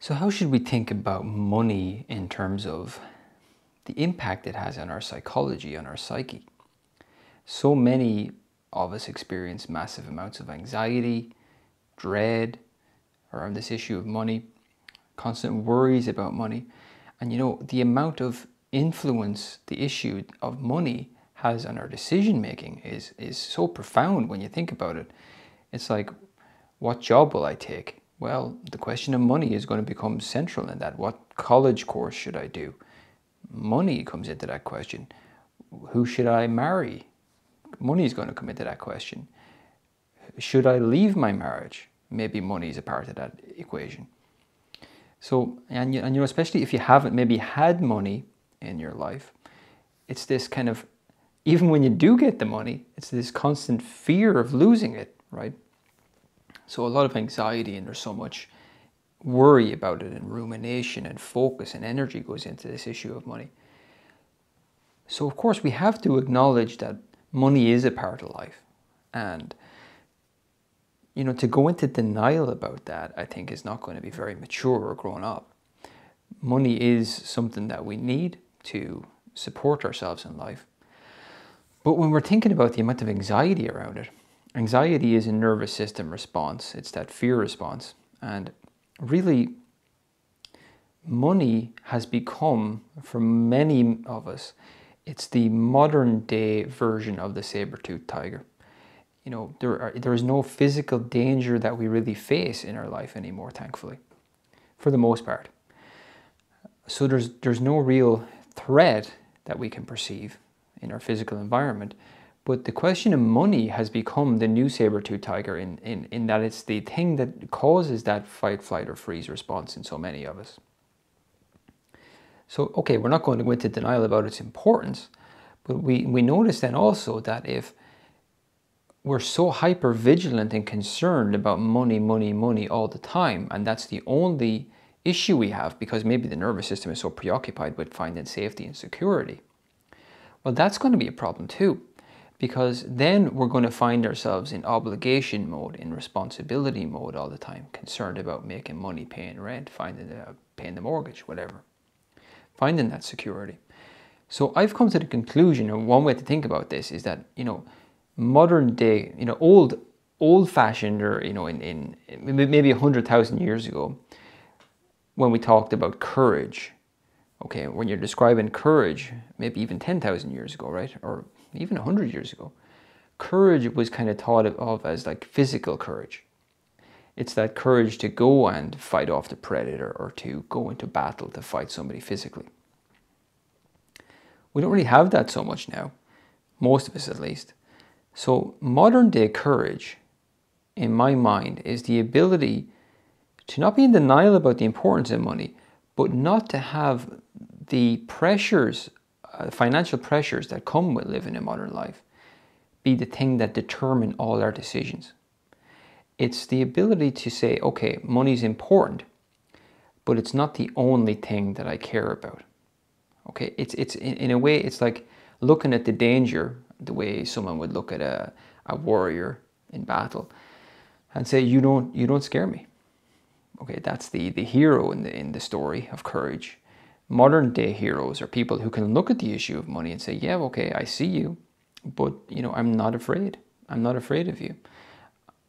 So how should we think about money in terms of the impact it has on our psychology, on our psyche? So many of us experience massive amounts of anxiety, dread around this issue of money, constant worries about money. And you know, the amount of influence the issue of money has on our decision making is so profound when you think about it. It's like, what job will I take? Well, the question of money is going to become central in that. What college course should I do? Money comes into that question. Who should I marry? Money is going to come into that question. Should I leave my marriage? Maybe money is a part of that equation. So, and you know, especially if you haven't maybe had money in your life, it's this kind of, even when you do get the money, it's this constant fear of losing it, right? So a lot of anxiety, and there's so much worry about it, and rumination and focus and energy goes into this issue of money. So of course we have to acknowledge that money is a part of life. And you know, to go into denial about that, I think is not going to be very mature or grown up. Money is something that we need to support ourselves in life. But when we're thinking about the amount of anxiety around it, anxiety is a nervous system response. It's that fear response. And really, money has become, for many of us, it's the modern day version of the saber-toothed tiger. You know, there is no physical danger that we really face in our life anymore, thankfully, for the most part. So there's no real threat that we can perceive in our physical environment. But the question of money has become the new saber-toothed tiger in that it's the thing that causes that fight, flight, or freeze response in so many of us. So, okay, we're not going to go into denial about its importance, but we notice then also that if we're so hyper-vigilant and concerned about money all the time, and that's the only issue we have because maybe the nervous system is so preoccupied with finding safety and security, well, that's going to be a problem too. Because then we're going to find ourselves in obligation mode, in responsibility mode all the time, concerned about making money, paying rent, paying the mortgage, whatever, finding that security. So I've come to the conclusion, and one way to think about this is that, you know, modern day, you know, old-fashioned, or, you know, in maybe 100,000 years ago, when we talked about courage, okay, when you're describing courage, maybe even 10,000 years ago, right, or even 100 years ago, courage was kind of thought of as like physical courage. It's that courage to go and fight off the predator, or to go into battle to fight somebody physically. We don't really have that so much now, most of us at least. So modern day courage, in my mind, is the ability to not be in denial about the importance of money, but not to have the pressures, financial pressures that come with living a modern life, be the thing that determine all our decisions. It's the ability to say, okay, money's important, but it's not the only thing that I care about. Okay, it's in a way, it's like looking at the danger the way someone would look at a warrior in battle and say, you don't scare me. Okay, that's the hero in the story of courage. Modern day heroes are people who can look at the issue of money and say, yeah, okay, I see you, but you know, I'm not afraid. I'm not afraid of you.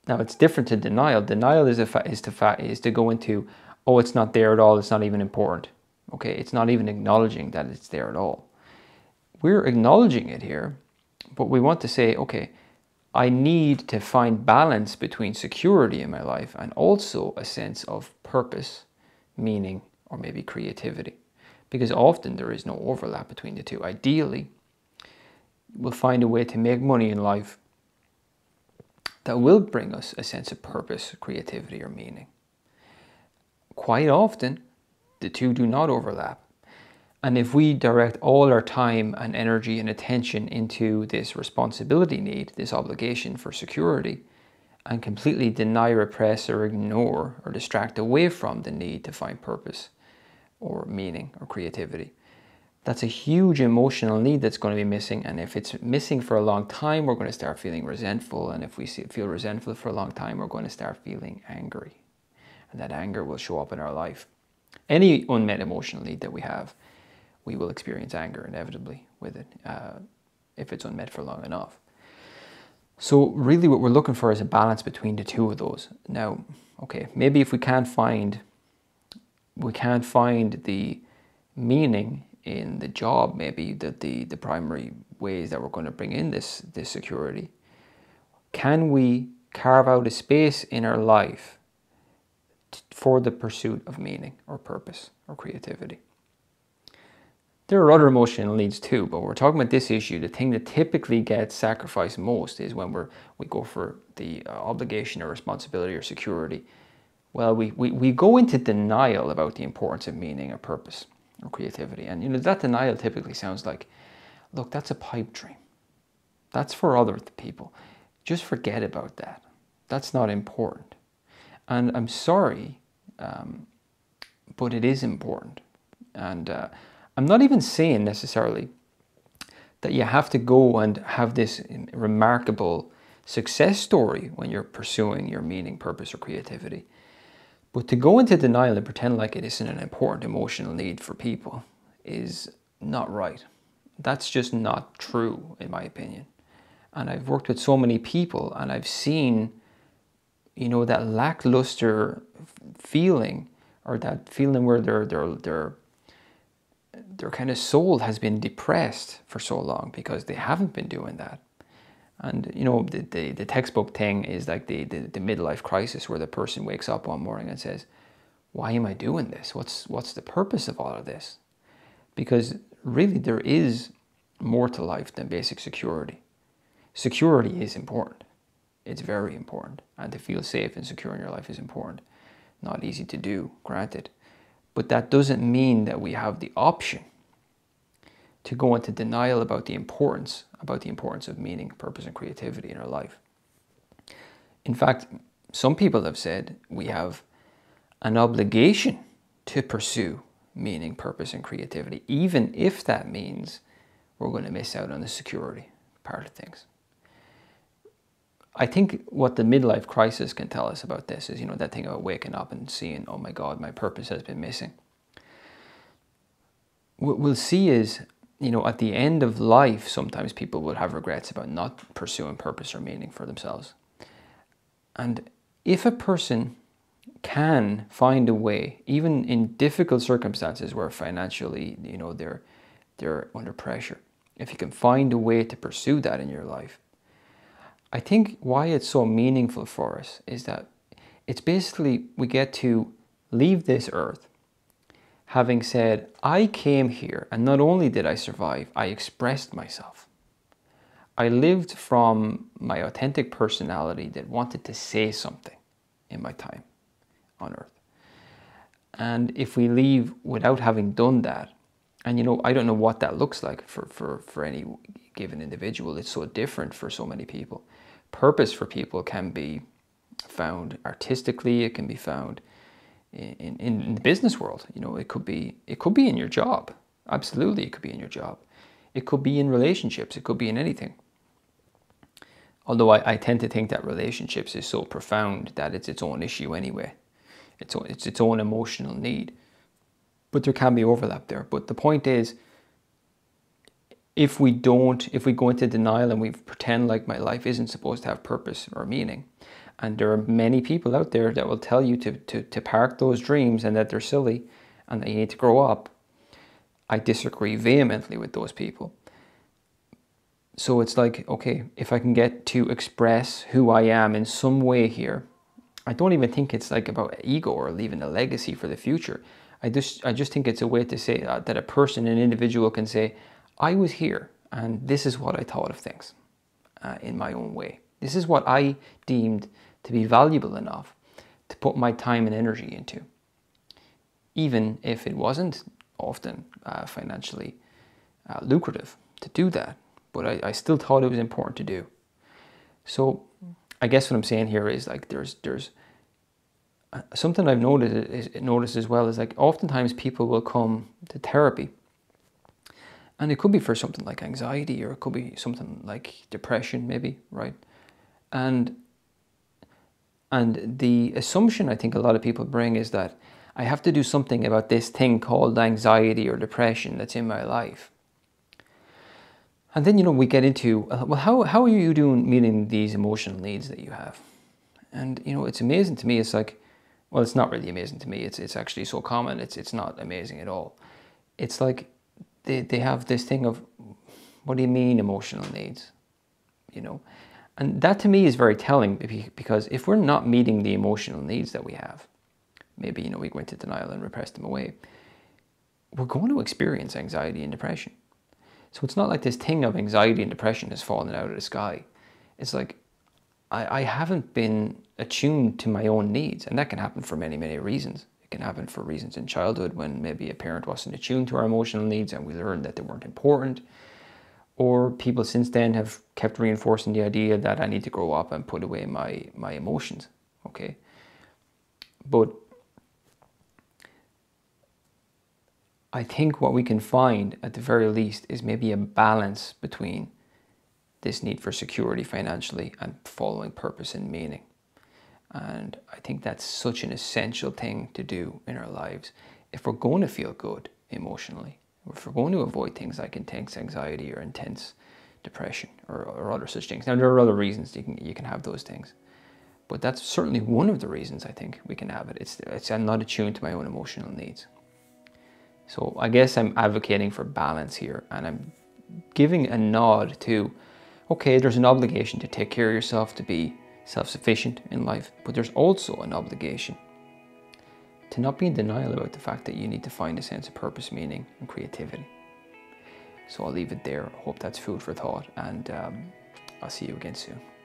Now it's different to denial. Denial is to go into, oh, it's not there at all. It's not even important. Okay. It's not even acknowledging that it's there at all. We're acknowledging it here, but we want to say, okay, I need to find balance between security in my life and also a sense of purpose, meaning, or maybe creativity. Because often there is no overlap between the two. Ideally, we'll find a way to make money in life that will bring us a sense of purpose, creativity, or meaning. Quite often, the two do not overlap. And if we direct all our time and energy and attention into this responsibility need, this obligation for security, and completely deny, repress, or ignore, or distract away from the need to find purpose, or meaning, or creativity, that's a huge emotional need that's going to be missing. And if it's missing for a long time, we're going to start feeling resentful. And if we feel resentful for a long time, we're going to start feeling angry. And that anger will show up in our life. any unmet emotional need that we have, we will experience anger inevitably with it if it's unmet for long enough. So really what we're looking for is a balance between the two of those. Now, okay, maybe if we can't find the meaning in the job, maybe that the primary ways that we're going to bring in this security, can we carve out a space in our life for the pursuit of meaning or purpose or creativity? There are other emotional needs too, but we're talking about this issue. The thing that typically gets sacrificed most is when we go for the obligation or responsibility or security. Well, we go into denial about the importance of meaning or purpose or creativity. And you know, that denial typically sounds like, look, that's a pipe dream. That's for other people. Just forget about that. That's not important. And I'm sorry, but it is important. And I'm not even saying necessarily that you have to go and have this remarkable success story when you're pursuing your meaning, purpose, or creativity. But to go into denial and pretend like it isn't an important emotional need for people is not right. That's just not true, in my opinion. And I've worked with so many people, and I've seen, you know, that lackluster feeling, or that feeling where their kind of soul has been depressed for so long because they haven't been doing that. And you know, the textbook thing is like the midlife crisis, where the person wakes up one morning and says, why am I doing this? What's the purpose of all of this? Because really there is more to life than basic security. Security is important. It's very important. And to feel safe and secure in your life is important. Not easy to do, granted. But that doesn't mean that we have the option to go into denial about the importance of meaning, purpose, and creativity in our life. In fact, some people have said we have an obligation to pursue meaning, purpose, and creativity, even if that means we're going to miss out on the security part of things. I think what the midlife crisis can tell us about this is, you know, that thing about waking up and seeing, oh my God, my purpose has been missing. What we'll see is, you know, at the end of life, sometimes people will have regrets about not pursuing purpose or meaning for themselves. And if a person can find a way, even in difficult circumstances where financially, you know, they're under pressure, if you can find a way to pursue that in your life, I think why it's so meaningful for us is that it's basically we get to leave this earth having said, I came here and not only did I survive, I expressed myself. I lived from my authentic personality that wanted to say something in my time on earth. And if we leave without having done that, and you know, I don't know what that looks like for any given individual. It's so different for so many people. Purpose for people can be found artistically. It can be found in the business world. You know, it could be in your job. Absolutely, it could be in your job. It could be in relationships. It could be in anything. Although I tend to think that relationships is so profound that it's its own issue anyway. It's its own emotional need. But there can be overlap there. But the point is, if we go into denial and we pretend like my life isn't supposed to have purpose or meaning, and there are many people out there that will tell you to park those dreams and that they're silly and that you need to grow up, I disagree vehemently with those people. So it's like, okay, if I can get to express who I am in some way here, I don't even think it's like about ego or leaving a legacy for the future. I just think it's a way to say that a person, an individual can say, I was here and this is what I thought of things in my own way. This is what I deemed to be valuable enough to put my time and energy into. Even if it wasn't often financially lucrative to do that, but I still thought it was important to do. So I guess what I'm saying here is like there's something I've noticed as well is like oftentimes people will come to therapy, and it could be for something like anxiety, or it could be something like depression maybe, right? And the assumption I think a lot of people bring is that I have to do something about this thing called anxiety or depression that's in my life. And then, you know, we get into, well, how are you doing meeting these emotional needs that you have? And, you know, it's amazing to me. It's like, well, it's not really amazing to me. It's actually so common. It's not amazing at all. It's like they have this thing of, what do you mean emotional needs? You know, and that to me is very telling, because if we're not meeting the emotional needs that we have, maybe, you know, we go into denial and repress them away, we're going to experience anxiety and depression. So it's not like this thing of anxiety and depression has fallen out of the sky. It's like, I haven't been attuned to my own needs. And that can happen for many, many reasons. It can happen for reasons in childhood when maybe a parent wasn't attuned to our emotional needs and we learned that they weren't important. Or people since then have kept reinforcing the idea that I need to grow up and put away my emotions, okay? But I think what we can find at the very least is maybe a balance between this need for security financially and following purpose and meaning. And I think that's such an essential thing to do in our lives. If we're going to feel good emotionally, if we're going to avoid things like intense anxiety or intense depression or other such things. Now, there are other reasons you can have those things, but that's certainly one of the reasons I think we can have it. It's I'm not attuned to my own emotional needs. So I guess I'm advocating for balance here, and I'm giving a nod to, okay, there's an obligation to take care of yourself, to be self-sufficient in life, but there's also an obligation to not be in denial about the fact that you need to find a sense of purpose, meaning, and creativity. So I'll leave it there. I hope that's food for thought, and I'll see you again soon.